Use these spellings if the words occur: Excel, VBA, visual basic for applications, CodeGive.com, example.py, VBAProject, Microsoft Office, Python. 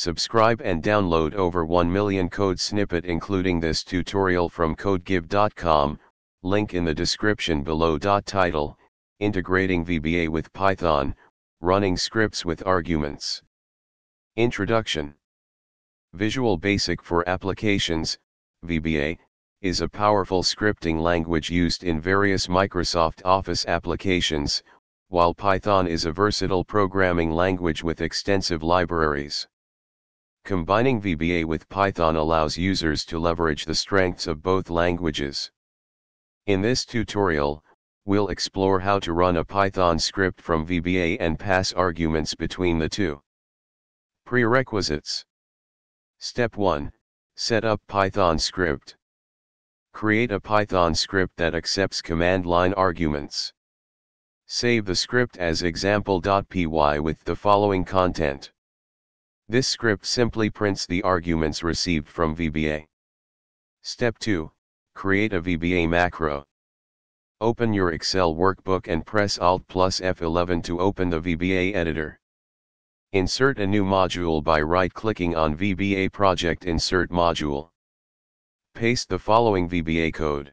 Subscribe and download over 1 million code snippet including this tutorial from CodeGive.com, link in the description below. Title, Integrating VBA with Python, Running Scripts with Arguments. Introduction. Visual Basic for Applications, VBA, is a powerful scripting language used in various Microsoft Office applications, while Python is a versatile programming language with extensive libraries. Combining VBA with Python allows users to leverage the strengths of both languages. In this tutorial, we'll explore how to run a Python script from VBA and pass arguments between the two. Prerequisites. Step 1. Set up Python script. Create a Python script that accepts command line arguments. Save the script as example.py with the following content. This script simply prints the arguments received from VBA. Step 2. Create a VBA macro. Open your Excel workbook and press Alt+F11 to open the VBA editor. Insert a new module by right-clicking on VBAProject Insert Module. Paste the following VBA code.